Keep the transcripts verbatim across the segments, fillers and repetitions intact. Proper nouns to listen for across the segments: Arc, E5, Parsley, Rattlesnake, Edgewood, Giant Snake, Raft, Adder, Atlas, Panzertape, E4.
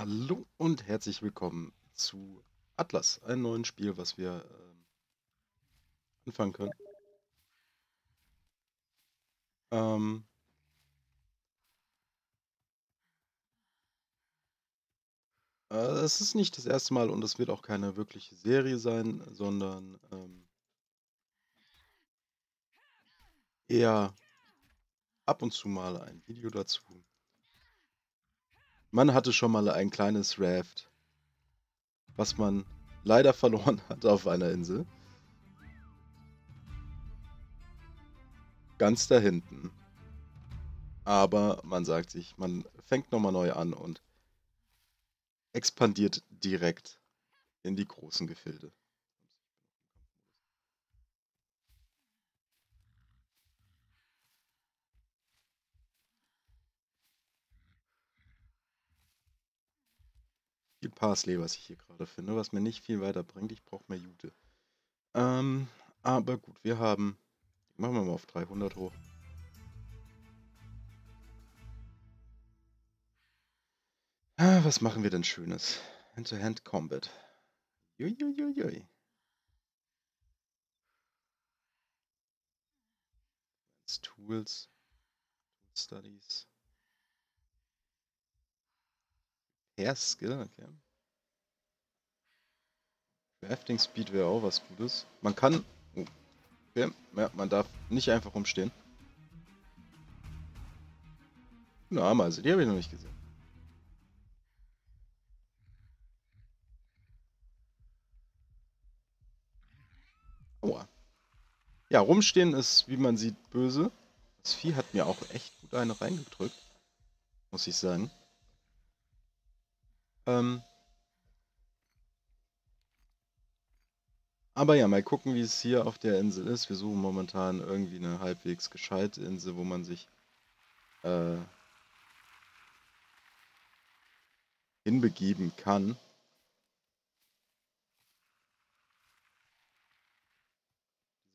Hallo und herzlich willkommen zu Atlas, einem neuen Spiel, was wir ähm, anfangen können. Ähm äh, es ist nicht das erste Mal und es wird auch keine wirkliche Serie sein, sondern ähm, eher ab und zu mal ein Video dazu. Man hatte schon mal ein kleines Raft, was man leider verloren hat auf einer Insel. Ganz da hinten. Aber man sagt sich, man fängt nochmal neu an und expandiert direkt in die großen Gefilde. Viel Parsley, was ich hier gerade finde, was mir nicht viel weiterbringt. Ich brauche mehr Jute. Ähm, aber gut, wir haben... Machen wir mal auf dreihundert hoch. Ah, was machen wir denn Schönes? Hand-to-Hand-Combat. Juiuiuiui. Tools. Studies. Skill, okay. Crafting Speed wäre auch was Gutes. Man kann... Oh, okay. Ja, man darf nicht einfach rumstehen. Na, also die habe ich noch nicht gesehen. Aua. Ja, rumstehen ist, wie man sieht, böse. Das Vieh hat mir auch echt gut eine reingedrückt. Muss ich sagen. Aber ja, mal gucken, wie es hier auf der Insel ist. Wir suchen momentan irgendwie eine halbwegs gescheite Insel, wo man sich äh, hinbegeben kann.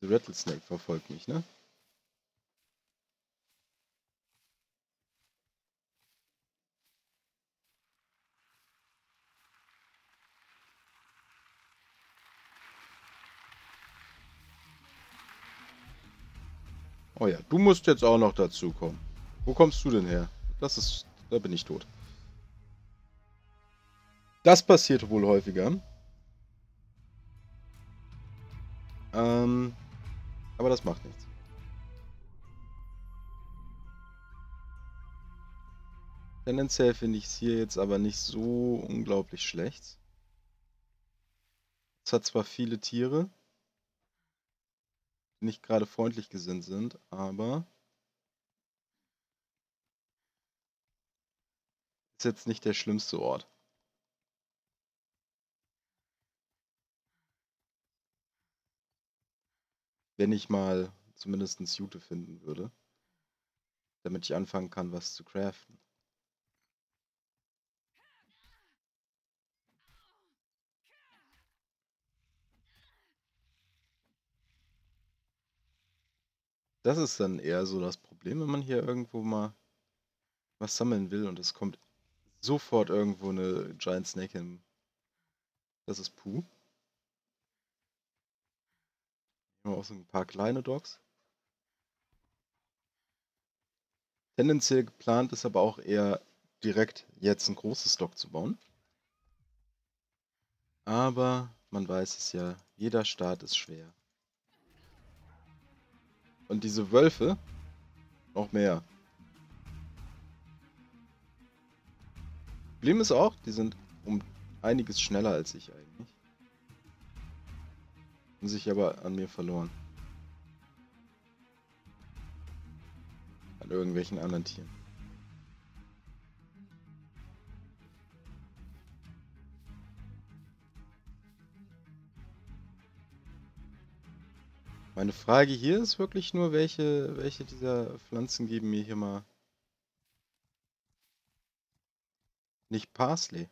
Diese Rattlesnake verfolgt mich, ne? Oh ja, du musst jetzt auch noch dazu kommen. Wo kommst du denn her? Das ist... Da bin ich tot. Das passiert wohl häufiger. Ähm, aber das macht nichts. Tendenziell finde ich es hier jetzt aber nicht so unglaublich schlecht. Es hat zwar viele Tiere, nicht gerade freundlich gesinnt sind, aber ist jetzt nicht der schlimmste Ort. Wenn ich mal zumindest Jute finden würde, damit ich anfangen kann, was zu craften. Das ist dann eher so das Problem, wenn man hier irgendwo mal was sammeln will und es kommt sofort irgendwo eine Giant Snake hin. Das ist puh. Hier haben wir auch so ein paar kleine Dogs. Tendenziell geplant ist aber auch eher direkt jetzt ein großes Dog zu bauen. Aber man weiß es ja, jeder Start ist schwer. Und diese Wölfe noch mehr. Problem ist auch, die sind um einiges schneller als ich eigentlich. Haben sich aber an mir verloren. An irgendwelchen anderen Tieren. Meine Frage hier ist wirklich nur, welche, welche dieser Pflanzen geben mir hier mal nicht Parsley.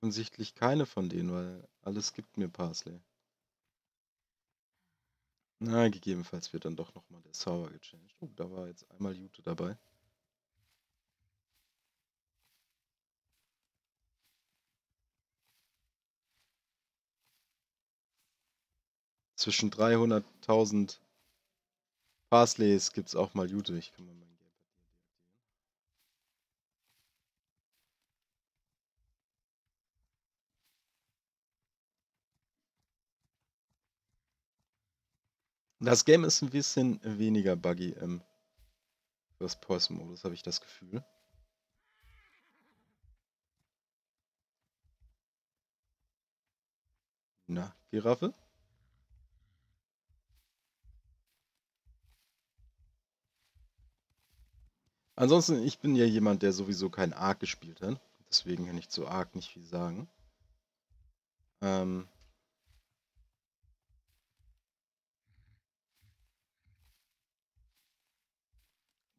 Offensichtlich keine von denen, weil alles gibt mir Parsley. Na, gegebenenfalls wird dann doch nochmal der Server gechanged. Oh, da war jetzt einmal Jute dabei. Zwischen dreihunderttausend Parsleys gibt es auch mal Jute. Ich kann mal mein Gamepad deaktivieren. Das Game ist ein bisschen weniger buggy im First-Person-Modus, habe ich das Gefühl. Na, Giraffe? Ansonsten, ich bin ja jemand, der sowieso kein Arc gespielt hat. Deswegen kann ich zu Arc nicht viel sagen. Ähm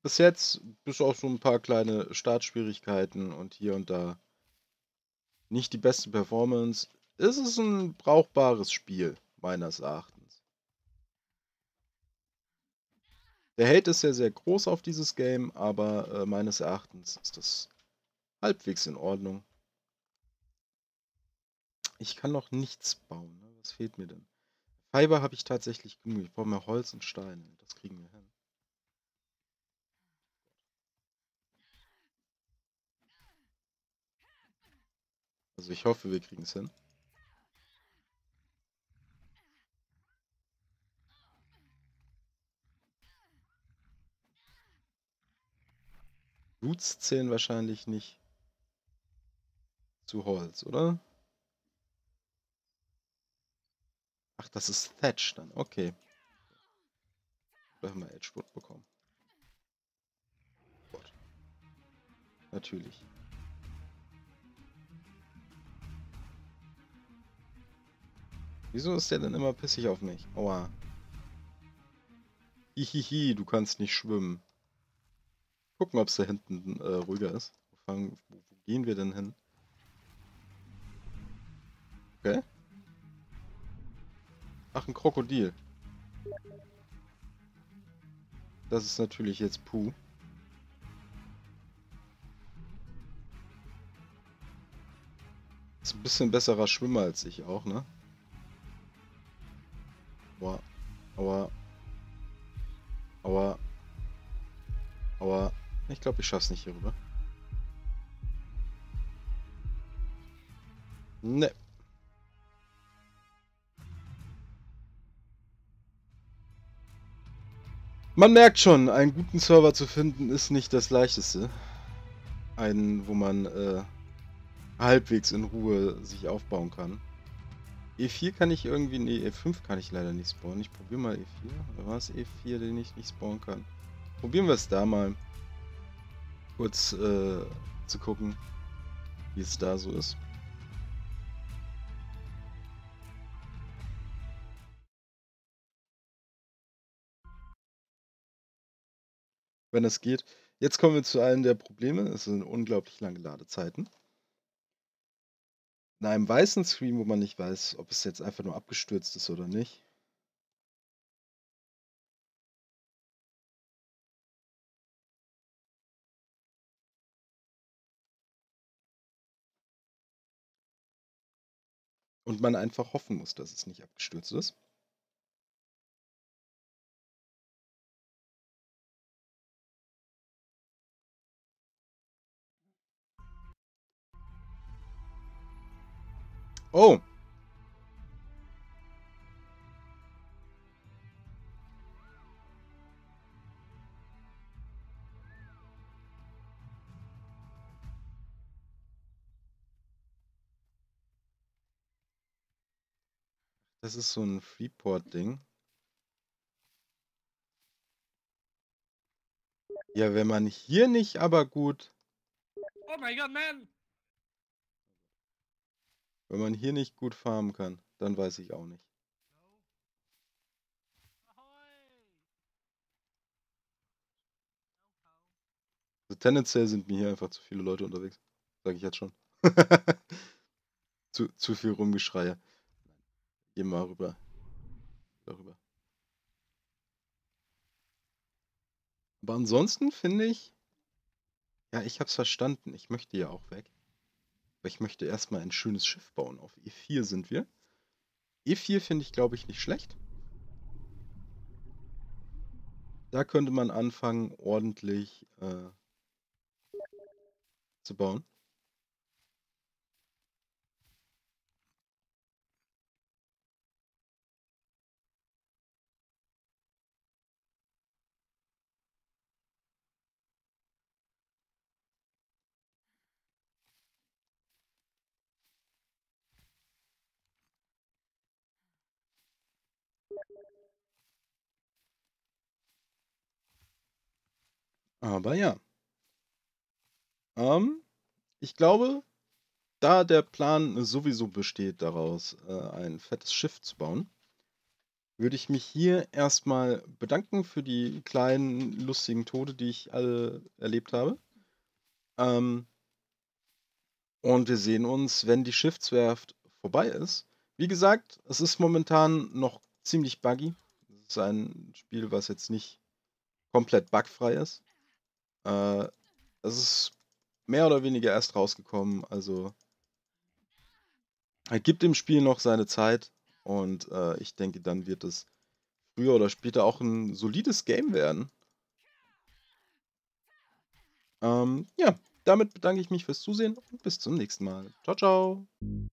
Bis jetzt, bis auch so ein paar kleine Startschwierigkeiten und hier und da nicht die beste Performance, ist es ein brauchbares Spiel, meines Erachtens. Der Hate ist ja sehr groß auf dieses Game, aber äh, meines Erachtens ist das halbwegs in Ordnung. Ich kann noch nichts bauen. Ne? Was fehlt mir denn? Fiber habe ich tatsächlich genug. Ich brauche mehr Holz und Steine. Das kriegen wir hin. Also ich hoffe, wir kriegen es hin. Roots zählen wahrscheinlich nicht zu Holz, oder? Ach, das ist Thatch dann. Okay. Da haben wir Edgewood bekommen. Gott. Natürlich. Wieso ist der denn immer pissig auf mich? Aua. Hihihi, du kannst nicht schwimmen. Gucken, ob es da hinten äh, ruhiger ist. Wo, fangen, wo, wo gehen wir denn hin? Okay. Ach, ein Krokodil. Das ist natürlich jetzt Puh. Ist ein bisschen besserer Schwimmer als ich auch, ne? Aua. Aua. Aua. Aua. Ich glaube, ich schaff's nicht hier rüber. Ne. Man merkt schon, einen guten Server zu finden ist nicht das Leichteste. Einen, wo man äh, halbwegs in Ruhe sich aufbauen kann. E vier kann ich irgendwie... Ne, E fünf kann ich leider nicht spawnen. Ich probiere mal E vier. Oder war es E vier, den ich nicht spawnen kann? Probieren wir es da mal. Kurz äh, zu gucken, wie es da so ist. Wenn das geht. Jetzt kommen wir zu einem der Probleme. Es sind unglaublich lange Ladezeiten. In einem weißen Screen, wo man nicht weiß, ob es jetzt einfach nur abgestürzt ist oder nicht. Und man einfach hoffen muss, dass es nicht abgestürzt ist. Oh! Das ist so ein Freeport-Ding. Ja, wenn man hier nicht, aber gut... Oh mein Gott, man! Wenn man hier nicht gut farmen kann, dann weiß ich auch nicht. Also tendenziell sind mir hier einfach zu viele Leute unterwegs. Sage ich jetzt schon. zu, zu viel Rumgeschreie. Geh mal rüber. Darüber. Aber ansonsten finde ich, ja, ich habe es verstanden. Ich möchte ja auch weg. Aber ich möchte erstmal ein schönes Schiff bauen. Auf E vier sind wir. E vier finde ich, glaube ich, nicht schlecht. Da könnte man anfangen, ordentlich äh, zu bauen. Aber ja. Ähm, ich glaube, da der Plan sowieso besteht daraus, äh, ein fettes Schiff zu bauen, würde ich mich hier erstmal bedanken für die kleinen, lustigen Tode, die ich alle erlebt habe. Ähm, und wir sehen uns, wenn die Schiffswerft vorbei ist. Wie gesagt, es ist momentan noch ziemlich buggy. Es ist ein Spiel, was jetzt nicht komplett bugfrei ist. Äh, es ist mehr oder weniger erst rausgekommen, also er gibt dem Spiel noch seine Zeit und äh, ich denke, dann wird es früher oder später auch ein solides Game werden. Ähm, ja, damit bedanke ich mich fürs Zusehen und bis zum nächsten Mal. Ciao, ciao!